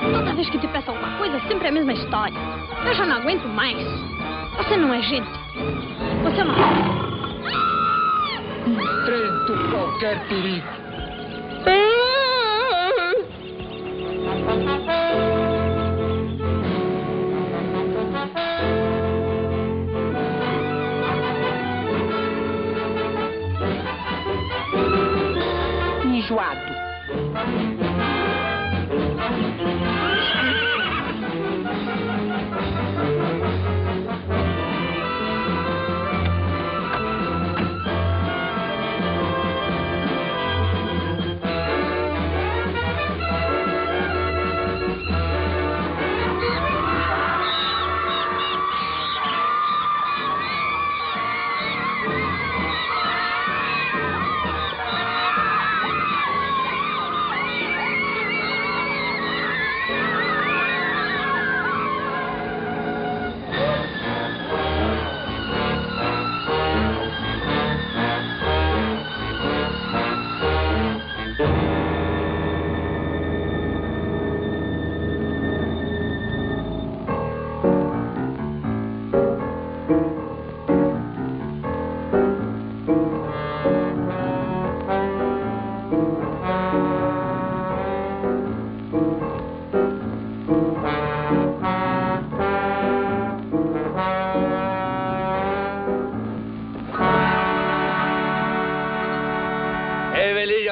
Toda vez que te peço alguma coisa, sempre é a mesma história. Eu já não aguento mais. Você não é gente. Você não... Enfrento qualquer perigo. Enjoado.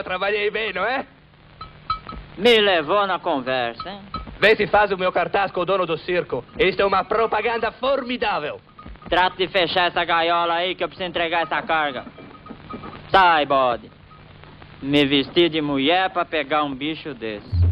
Trabalhei bem, não é? Me levou na conversa, hein? Vê se faz o meu cartaz com o dono do circo. Isto é uma propaganda formidável. Trato de fechar essa gaiola aí que eu preciso entregar essa carga. Sai, bode. Me vestir de mulher pra pegar um bicho desse.